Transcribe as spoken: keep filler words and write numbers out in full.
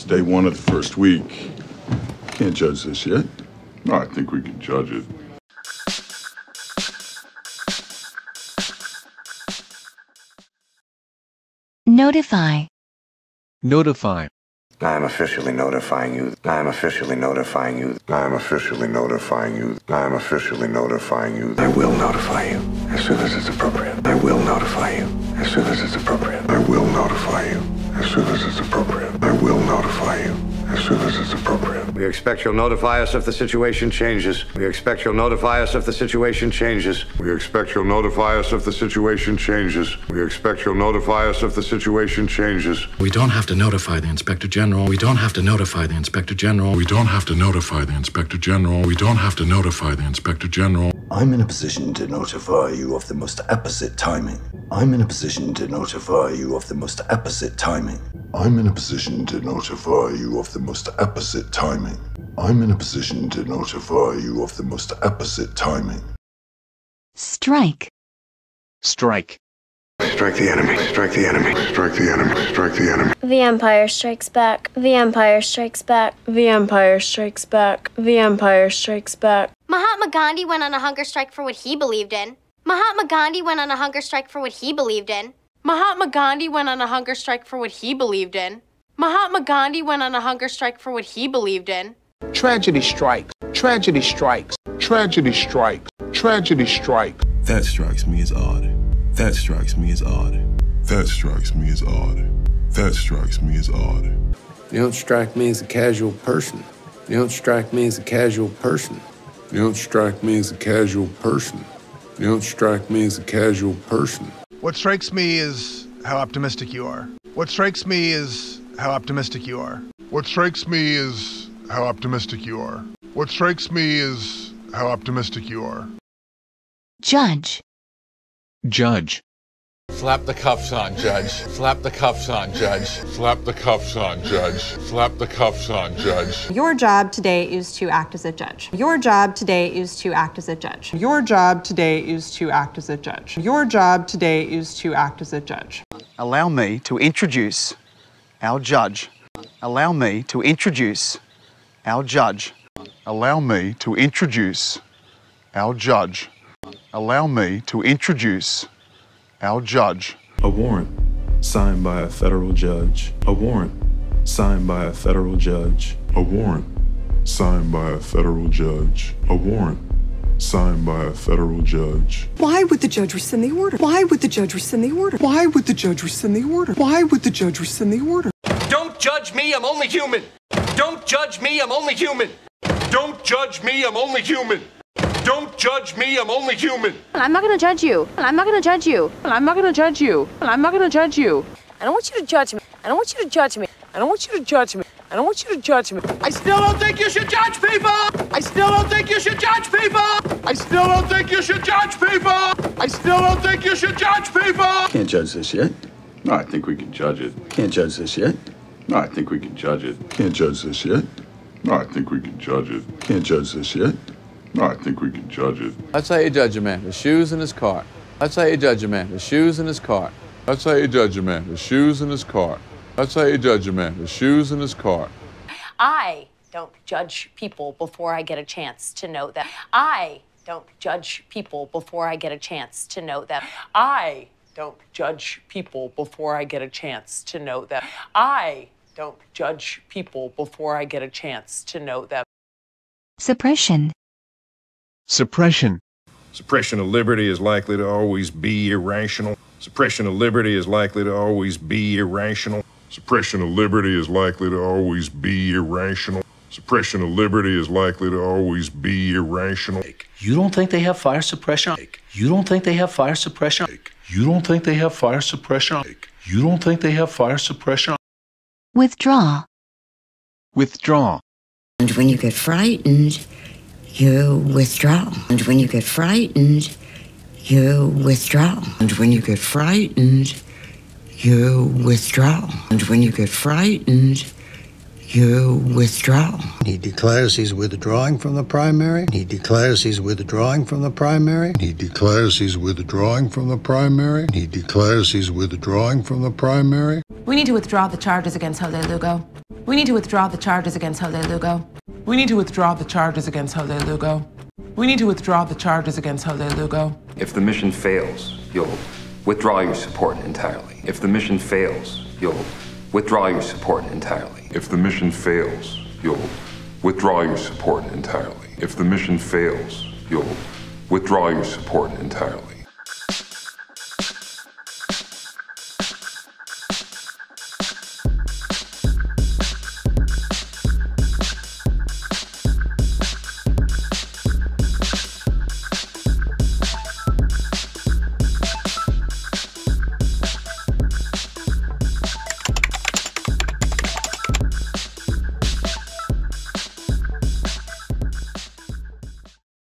It's day one of the first week. Can't judge this yet. No, I think we can judge it. Notify. Notify. I am officially notifying you. I am officially notifying you. I am officially notifying you. I am officially notifying you. I will notify you as soon as it's appropriate. I will notify you as soon as it's appropriate. I will notify you as soon as it's appropriate. I will notify you as soon as it's appropriate. We expect you'll notify us if the situation changes. We expect you'll notify us if the situation changes. We expect you'll notify us if the situation changes. We expect you'll notify us if the situation changes. We don't have to notify the Inspector General. We don't have to notify the Inspector General. We don't have to notify the Inspector General. We don't have to notify the Inspector General. I'm in a position to notify you of the most apposite timing. I'm in a position to notify you of the most apposite timing. I'm in a position to notify you of the most apposite timing. I'm in a position to notify you of the most apposite timing. Strike. Strike. Strike the enemy. Strike the enemy. Strike the enemy. Strike the enemy. The Empire Strikes Back. The Empire Strikes Back. The Empire Strikes Back. The Empire Strikes Back. Mahatma Gandhi went on a hunger strike for what he believed in. Mahatma Gandhi went on a hunger strike for what he believed in. Mahatma Gandhi went on a hunger strike for what he believed in. Mahatma Gandhi went on a hunger strike for what he believed in. Tragedy strikes. Tragedy strikes. Tragedy strikes. Tragedy strikes. That strikes me as odd. That strikes me as odd. That strikes me as odd. That strikes me as odd. You don't strike me as a casual person. You don't strike me as a casual person. You don't strike me as a casual person. You don't strike me as a casual person. What strikes me is how optimistic you are. What strikes me is how optimistic you are. What strikes me is how optimistic you are. What strikes me is how optimistic you are. Judge. Judge. Slap the cuffs on, Judge. Slap the cuffs on, Judge. Slap the cuffs on, Judge. Slap the cuffs on, Judge. Your job today is to act as a judge. Your job today is to act as a judge. Your job today is to act as a judge. Your job today is to act as a judge. Allow me to introduce our judge. Allow me to introduce our judge. Allow me to introduce our judge. Allow me to introduce our judge. A warrant signed by a federal judge. A warrant signed by a federal judge. A warrant signed by a federal judge. A warrant signed by a federal judge. Why would the judge rescind the order? Why would the judge rescind the order? Why would the judge rescind the order? Why would the judge rescind the order? Don't judge me, I'm only human. Don't judge me, I'm only human. Don't judge me, I'm only human. Don't judge me, I'm only human. I'm not gonna judge you. I'm not gonna judge you. I'm not gonna judge you. I'm not gonna judge you. I don't want you to judge me. I don't want you to judge me. I don't want you to judge me. I don't want you to judge me. I still don't think you should judge people. I still don't think you should judge people. I still don't think you should judge people. I still don't think you should judge people. Can't judge this yet. No, I think we can judge it. Can't judge this yet. No, I think we can judge it. Can't judge this yet. No, I think we can judge it. Can't judge this yet. No, I think we can judge it. That's how you judge a man, with shoes in his cart. That's how you judge a man, with shoes in his cart. That's how you judge a man, with shoes in his cart. That's how you judge a man, with shoes in his cart. I don't judge people before I get a chance to know them. I don't judge people before I get a chance to know them. I don't judge people before I get a chance to know them. I don't judge people before I get a chance to know them. Suppression. Suppression. Suppression of liberty is likely to always be irrational. Suppression of liberty is likely to always be irrational. Suppression of liberty is likely to always be irrational. Suppression of liberty is likely to always be irrational. You don't think they have fire suppression? You don't think they have fire suppression? You don't think they have fire suppression? You don't think they have fire suppression? Withdraw. Withdraw. And when you get frightened, you withdraw. And when you get frightened, you withdraw. And when you get frightened, you withdraw. And when you get frightened, you withdraw. He declares he's withdrawing from the primary. He declares he's withdrawing from the primary. He declares he's withdrawing from the primary. He declares he's withdrawing from the primary. We need to withdraw the charges against Hale Lugo. We need to withdraw the charges against Hale Lugo. We need to withdraw the charges against Hale Lugo. We need to withdraw the charges against Hale Lugo. If the mission fails, you'll withdraw your support entirely. If the mission fails, you'll withdraw your support entirely. If the mission fails, you'll withdraw your support entirely. If the mission fails, you'll withdraw your support entirely.